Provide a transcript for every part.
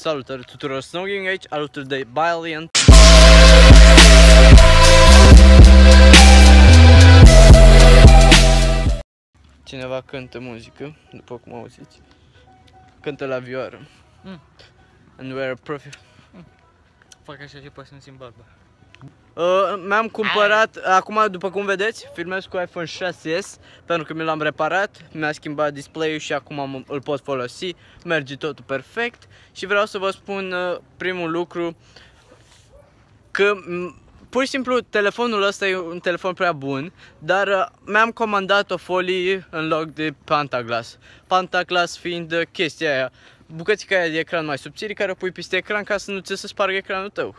Salutări tuturor, SnoGaming aici, alături de Brilliant. Cineva cântă muzică, după cum auziți. Cântă la vioară. And we are a profit. Fac așa și poate să-mi simt barba. Mi-am cumpărat, acum după cum vedeți, filmez cu iPhone 6s pentru că mi l-am reparat, mi-a schimbat display-ul și acum îl pot folosi, merge totul perfect. Și vreau să vă spun primul lucru, că pur și simplu telefonul ăsta e un telefon prea bun, dar mi-am comandat o folie în loc de pantaglass. Pantaglass fiind chestia aia, bucățica aia de ecran mai subțiri care o pui peste ecran ca să nu ți se spargă ecranul tău.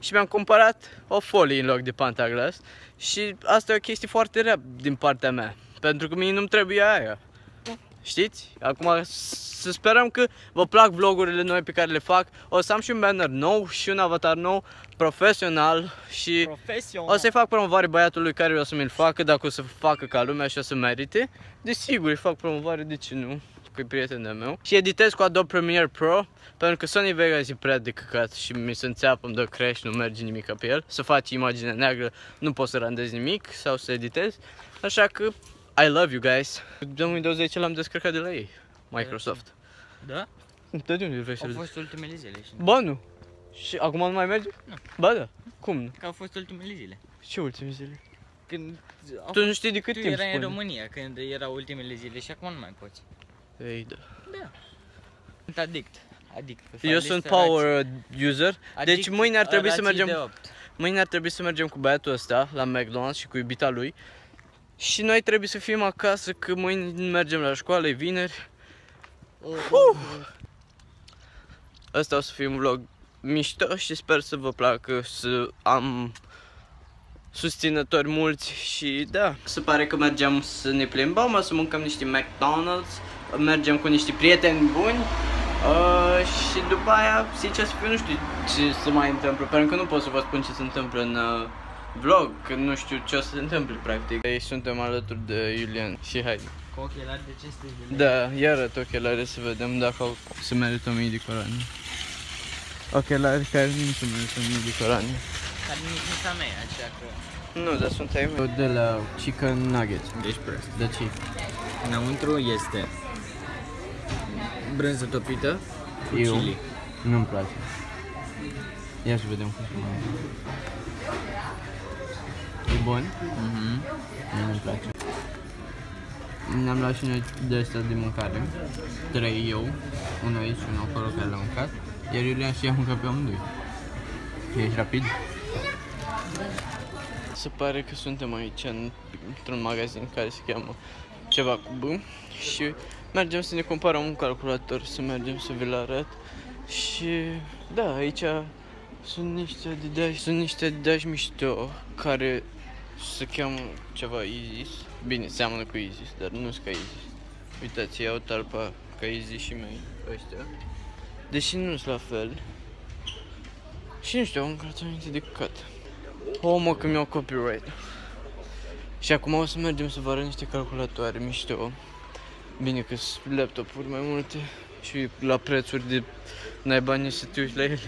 Și mi-am cumpărat o folie în loc de pantaglass și asta e o chestie foarte rea din partea mea, pentru că mie nu-mi trebuie aia. Știți? Acum să sperăm că vă plac vlogurile noi pe care le fac. O să am și un banner nou și un avatar nou, profesional. Și o să-i fac promovare băiatului care o să mi-l facă, dacă o să facă ca lumea și o să merite. Desigur, îi fac promovare, de ce nu? Cu prietenul meu. Și editez cu Adobe Premiere Pro, pentru că Sony Vegas e prea de căcat și mi se înțeapă, îmi dă crash, nu merge nimic pe el. Să faci imagine neagră, nu pot să randez nimic sau să editez. Așa că I love you guys. 2020 l-am descărcat de la ei, Microsoft. Da? Da, de unde vrei să-l zici? Au fost ultimele zile și... Ba nu! Și acum nu mai merge? Nu. Ba da, cum nu? Că au fost ultimele zile. Ce ultimele zile? Când... Tu nu știi de cât timp erai în România când erau ultimele zile și acum nu mai poți. Ei, da. Da. Sunt adict. Eu sunt power user, adict, deci mâine ar trebui să mergem. Mâine ar trebui să mergem cu băiatul ăsta la McDonald's și cu iubita lui. Și noi trebuie să fim acasă, că mâine mergem la școală, e vineri. Asta o să fie un vlog mișto și sper să vă placă, să am susținători mulți și da. Se pare că mergem să ne plimbăm, să mâncăm niște McDonald's. Mergem cu niște prieteni buni și după aia, sincer să fiu, nu știu ce se mai întâmplă, pentru că nu pot să vă spun ce se întâmplă în vlog, că nu știu ce o să se întâmple practic. Ei, suntem alături de Iulian și haide. Cu ochelari de cinste de lei. Da, iar arăt ochelari să vedem dacă se merită 1000 de coroane. Ochelari care nu se merită 1000 de coroane. Care nici nu s-a mea, așa că... Nu, dar sunt ai mei. De la Chicken Nuggets. Ești prost. De ce? Înăuntru este... brânză topită cu chili. Nu-mi place. Ia să vedem cum se mai e bun? Nu-mi place. Ne-am luat și noi de astea de mâncare. 3 eu, unul aici, unul acolo care l-am mâncat. Iar Iulian și i-am mâncat pe amândoi. Ești rapid? Se pare că suntem aici într-un magazin care se cheamă ceva cu B și mergem să ne cumpărăm un calculator, să mergem să vi-l arăt. Și da, aici sunt niște adidași, mișto care se cheamă ceva Isis. Bine, seamănă cu Isis, dar nu sunt ca Isis. Uitați, iau talpa ca Isis și mei ăștia, deși nu sunt la fel. Și nu știu, am cartonite de căcat. O, mă, că mi-au copyright. Și acum o să mergem să vă arăt niște calculatoare mișto. Bine că sunt laptopuri mai multe și la prețuri de n-ai bani să te uiți la ele.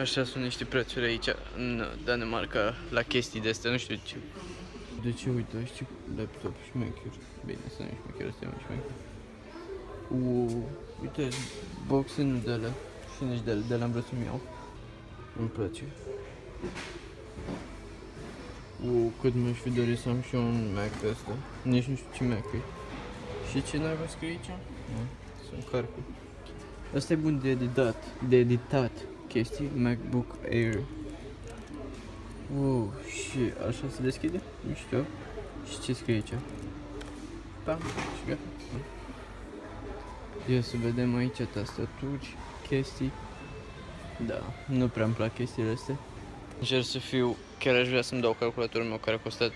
Așa sunt niște prețuri aici în Danemarca la chestii de astea, nu știu ce. De ce uite, ce laptop șmecher. Bine, asta nu e șmecher, asta e un șmecher. Uite, boxe nu de alea și nici de alea, de alea am vrut să-mi iau. Îmi place. Cât mi-aș fi dorit să am și un Mac de asta. Nici nu știu ce Mac e. Și ce n-ai văzut aici? Nu, sunt carcul. Asta e bun de editat, chestii, MacBook Air. Și așa se deschide? Nu știu. Și ce scrie aici? Pam, și gata. Ia să vedem aici tastaturi, chestii. Da, nu prea îmi plac chestiile astea. Încerc să fiu, chiar aș vrea să-mi dau calculatorul meu care a costat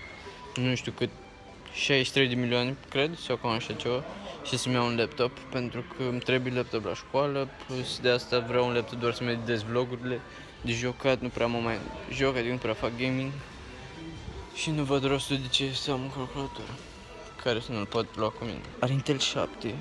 nu știu cât, 63 de milioane, cred, sau cam așa ceva, și să-mi iau un laptop, pentru că îmi trebuie laptop la școală, plus de asta vreau un laptop doar să-mi editez vlogurile de jocat, nu prea mă mai joc, adică nu prea fac gaming și nu văd rostul de ce să am un calculator care să nu-l pot lua cu mine. Are Intel i7.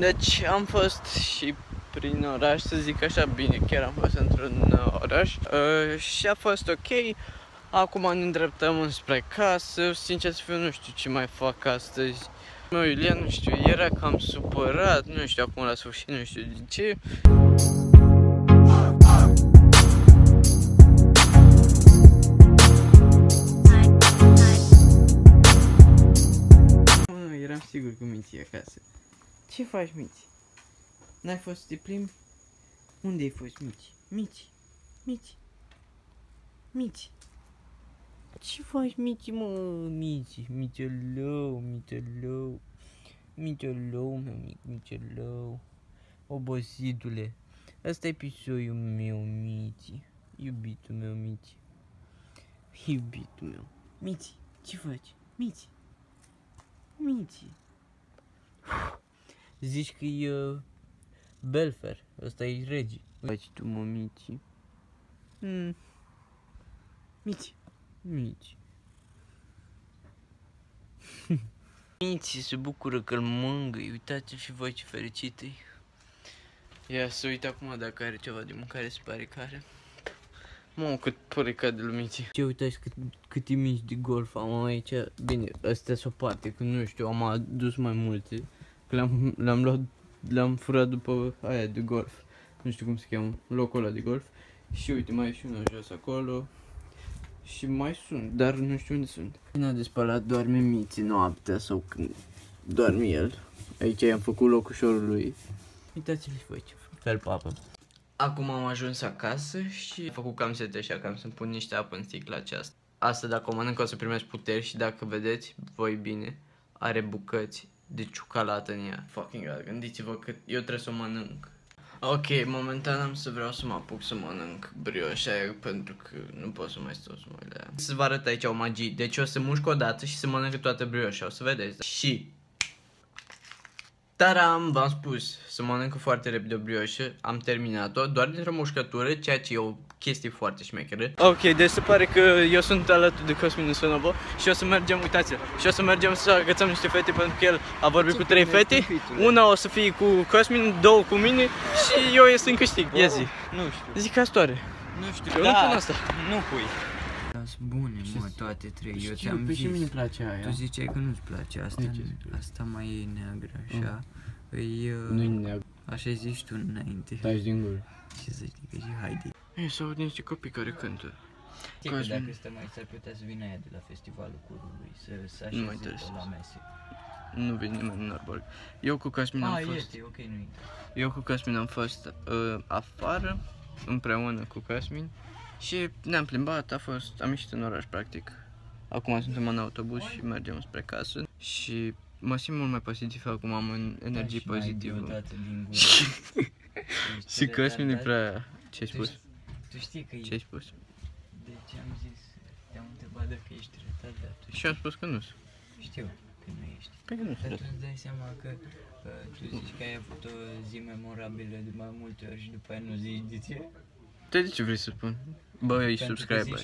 Deci am fost și prin oraș, să zic așa, bine, chiar am fost într-un oraș și a fost ok. Acum ne îndreptăm înspre casă, sincer să fiu, nu știu ce mai fac astăzi. Meu Iulian, nu știu, era cam supărat, nu știu acum la sfârșit, nu știu de ce. Mă, eram sigur că Minți e acasă. Ce faci, Minți? N-ai fost să te plimbi? Unde ai fost, Minți? Minți? Minți? Minți? Ce faci, Mici, mă? Mici, Mițelău, Mițelău, Mițelău, meu mic, Mițelău, obositule, ăsta-i pisoiul meu, Mici, iubitul meu, Mici, iubitul meu, Mici, ce faci, Mici, Mici, zici că-i Belfer, ăsta-i regi, faci tu, mă, Mici, Mici, Mici. Mici se bucură că-l mângâi. Uitați-l și voi ce fericit-i. Ia să uit acum dacă are ceva de mâncare, se pare că are. Mamă, cât părecat de lumiții. Ce, uitați câte mici de golf am aici. Bine, astea sunt o parte, că nu știu, am adus mai multe. Că le-am luat, le-am furat după aia de golf. Nu știu cum se cheamă, locul ăla de golf. Și uite, mai e și unul jos acolo. Și mai sunt, dar nu știu unde sunt. N-a despalat, doarme Miții noaptea sau când doarme el. Aici i-am făcut locușorul lui. Uitați-l și voi ce fel papă. Acum am ajuns acasă și am făcut cam sete așa, cam să-mi pun niște apă în sticla aceasta. Asta dacă o mănânc o să primesc puteri și dacă vedeți voi bine, are bucăți de ciucalată în ea. Fucking God, gândiți-vă că eu trebuie să o mănânc. Ok, momentan am să vreau să mă apuc să mănânc brioșa aia, pentru că nu pot să mai stau să mă uit la ea. Să vă arăt aici o magie, deci o să mușc o dată și să mănânc toată brioșa, o să vedeți. Și... taram, v-am spus, să mănânc foarte repede o brioșă, am terminat-o, doar dintr-o mușcătură, ceea ce e o chestie foarte șmecheră. Ok, deci se pare că eu sunt alături de Cosmin în Sunabă și o să mergem, uitați-l, și o să mergem să agățăm niște fete pentru că el a vorbit cu 3 fete. Una o să fie cu Cosmin, 2 cu mine și eu ies în câștig. Ia zi. Nu știu. Zic astoare. Nu știu. Eu nu pun asta. Nu pui. Sunt bune, mă, toate 3, eu ți-am zis. Și mie îmi place aia. Tu ziceai că nu-ți place asta, asta mai e neagră, așa. Nu e neagră. Așa zici tu înainte. Taci din gură. Ce zici, că și haide. Ei, s-au aud niște copii care cântă. Știi că dacă stăm aici, s-ar putea să vină aia de la festivalul curului, să așeze la mese. Nu vine nimeni în arbor. Eu cu Cosmin am fost... este, ok, nu intră. Eu cu Cosmin am fost afară, împreună cu Cosmin. Și ne-am plimbat, am ieșit în oraș practic. Acum suntem în autobuz și mergem spre casă. Și mă simt mult mai pozitiv acum, am energie pozitivă. Și Cosmin e prea... ce-ai spus? Tu știi că e... ce-ai spus? Deci am zis, te-am întrebat dacă ești retardat. Și am spus că nu sunt. Știu că nu ești. Păi că nu sunt. Dar tu îți dai seama că tu zici că ai avut o zi memorabilă de mai multe ori și după aia nu zici de ce? De ce vrei să spun? Bă, ești subscriber.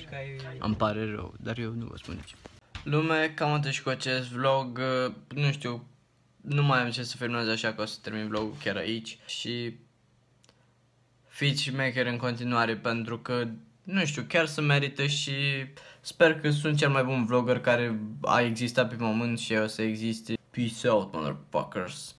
Îmi pare rău, dar eu nu vă spun nici. Lume, cam atât și cu acest vlog. Nu știu, nu mai am ce să filmez, așa că o să termin vlogul chiar aici. Și fiți șmecheri în continuare, pentru că, nu știu, chiar se merită și sper că sunt cel mai bun vlogger care a existat pe pământ și o să existe. Peace out, motherfuckers.